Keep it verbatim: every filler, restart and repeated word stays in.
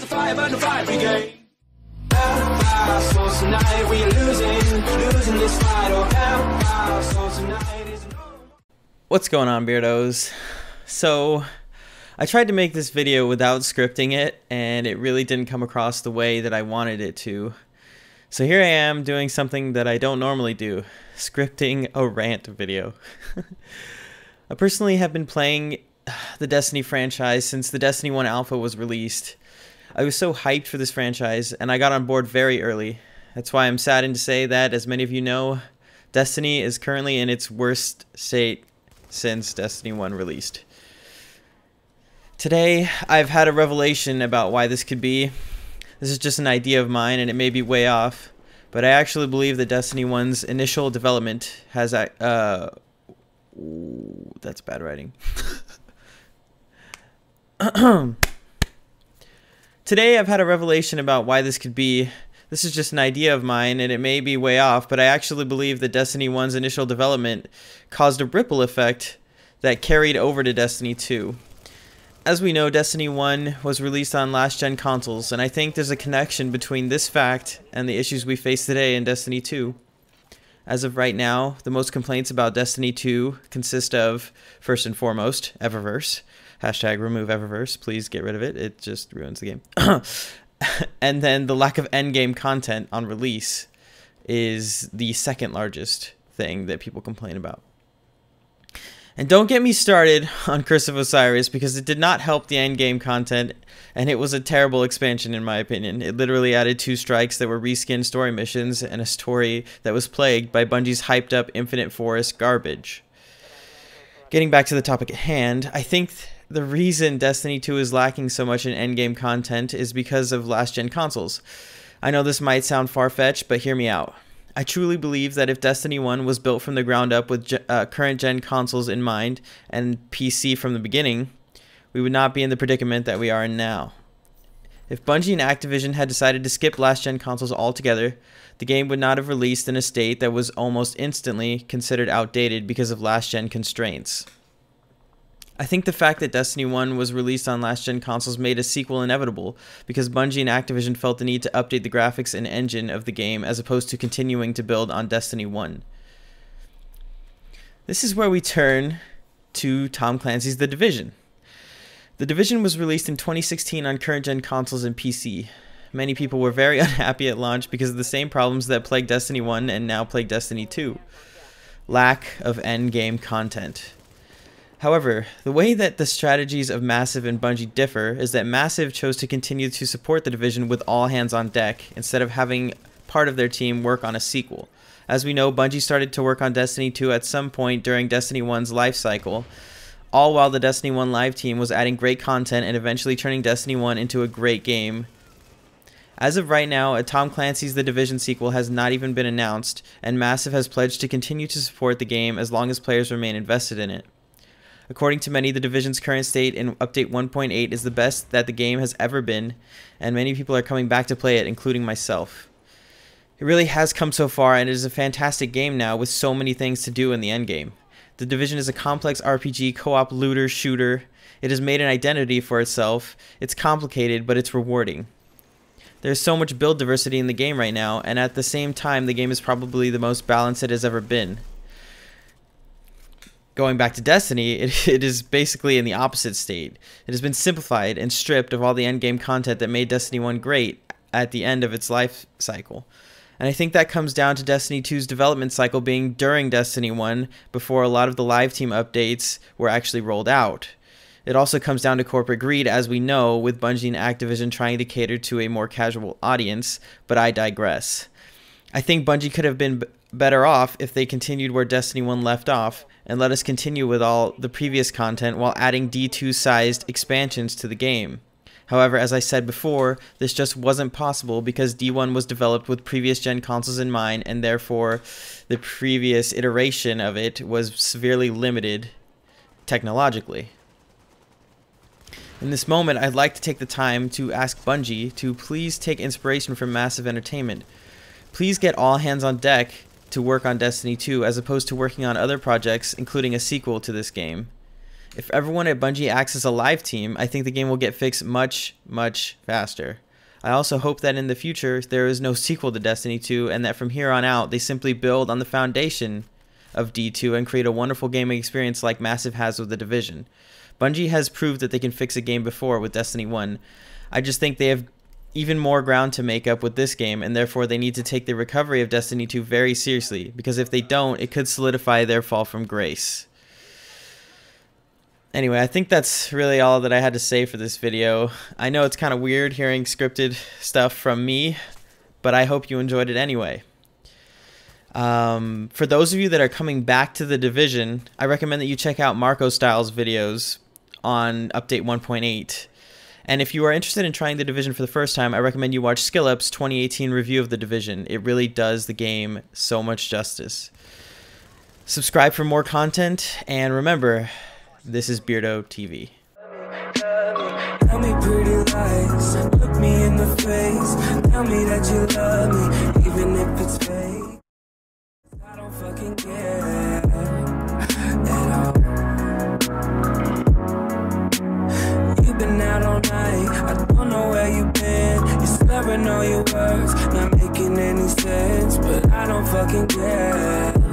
There's a fire burn, the fire brigade. Our souls tonight, we are losing, losing this fight. Our souls tonight is... What's going on, Beardos? So, I tried to make this video without scripting it, and it really didn't come across the way that I wanted it to. So here I am doing something that I don't normally do, scripting a rant video. I personally have been playing the Destiny franchise since the Destiny one Alpha was released. I was so hyped for this franchise, and I got on board very early. That's why I'm saddened to say that, as many of you know, Destiny is currently in its worst state since Destiny one released. Today, I've had a revelation about why this could be. This is just an idea of mine, and it may be way off, but I actually believe that Destiny one's initial development has... Uh, ooh, that's bad writing. Today, I've had a revelation about why this could be. This is just an idea of mine, and it may be way off, but I actually believe that Destiny one's initial development caused a ripple effect that carried over to Destiny two. As we know, Destiny one was released on last-gen consoles, and I think there's a connection between this fact and the issues we face today in Destiny two. As of right now, the most complaints about Destiny two consist of, first and foremost, Eververse. Hashtag remove Eververse, please get rid of it, it just ruins the game. And then the lack of endgame content on release is the second largest thing that people complain about. And don't get me started on Curse of Osiris, because it did not help the endgame content, and it was a terrible expansion in my opinion. It literally added two strikes that were reskinned story missions and a story that was plagued by Bungie's hyped up Infinite Forest garbage. Getting back to the topic at hand, I think the reason Destiny two is lacking so much in endgame content is because of last-gen consoles. I know this might sound far-fetched, but hear me out. I truly believe that if Destiny one was built from the ground up with uh, current-gen consoles in mind and P C from the beginning, we would not be in the predicament that we are in now. If Bungie and Activision had decided to skip last-gen consoles altogether, the game would not have released in a state that was almost instantly considered outdated because of last-gen constraints. I think the fact that Destiny one was released on last-gen consoles made a sequel inevitable, because Bungie and Activision felt the need to update the graphics and engine of the game as opposed to continuing to build on Destiny one. This is where we turn to Tom Clancy's The Division. The Division was released in twenty sixteen on current-gen consoles and P C. Many people were very unhappy at launch because of the same problems that plagued Destiny one and now plague Destiny two. Lack of endgame content. However, the way that the strategies of Massive and Bungie differ is that Massive chose to continue to support the Division with all hands on deck instead of having part of their team work on a sequel. As we know, Bungie started to work on Destiny two at some point during Destiny one's life cycle, all while the Destiny one live team was adding great content and eventually turning Destiny one into a great game. As of right now, a Tom Clancy's The Division sequel has not even been announced, and Massive has pledged to continue to support the game as long as players remain invested in it. According to many, the Division's current state in Update one point eight is the best that the game has ever been, and many people are coming back to play it, including myself. It really has come so far, and it is a fantastic game now with so many things to do in the endgame. The Division is a complex R P G, co-op, looter, shooter. It has made an identity for itself. It's complicated, but it's rewarding. There's so much build diversity in the game right now, and at the same time, the game is probably the most balanced it has ever been. Going back to Destiny, it, it is basically in the opposite state. It has been simplified and stripped of all the endgame content that made Destiny one great at the end of its life cycle. And I think that comes down to Destiny two's development cycle being during Destiny one, before a lot of the live team updates were actually rolled out. It also comes down to corporate greed, as we know, with Bungie and Activision trying to cater to a more casual audience, but I digress. I think Bungie could have been better off if they continued where Destiny one left off, and let us continue with all the previous content while adding D two sized expansions to the game. However, as I said before, this just wasn't possible because D one was developed with previous gen consoles in mind, and therefore the previous iteration of it was severely limited technologically. In this moment, I'd like to take the time to ask Bungie to please take inspiration from Massive Entertainment. Please get all hands on deck to work on Destiny two as opposed to working on other projects, including a sequel to this game. If everyone at Bungie acts as a live team, I think the game will get fixed much, much faster. I also hope that in the future, there is no sequel to Destiny two, and that from here on out, they simply build on the foundation of D two and create a wonderful gaming experience like Massive has with The Division. Bungie has proved that they can fix a game before with Destiny one. I just think they have even more ground to make up with this game, and therefore they need to take the recovery of Destiny two very seriously, because if they don't, it could solidify their fall from grace. Anyway, I think that's really all that I had to say for this video. I know it's kind of weird hearing scripted stuff from me, but I hope you enjoyed it anyway. Um, for those of you that are coming back to The Division, I recommend that you check out Marco Styles' videos on Update one point eight. And if you are interested in trying The Division for the first time, I recommend you watch SkillUp's twenty eighteen review of The Division. It really does the game so much justice. Subscribe for more content, and remember... this is Beardo T V. Tell me pretty lies, look me in the face, tell me that you love me, even if it's fake. I don't fucking care at all. You've been out all night, I don't know where you've been. You're slurring all your words, not making any sense, but I don't fucking care.